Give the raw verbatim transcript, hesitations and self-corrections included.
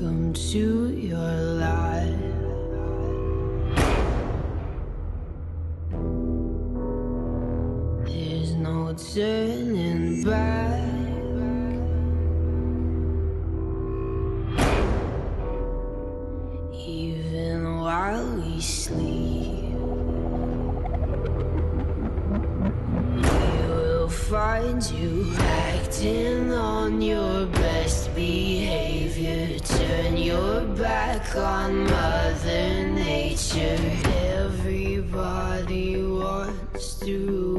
Welcome to your life. There's no turning back. Even while we sleep, we will find you acting on your best behavior. Turn your back on Mother Nature. Everybody wants to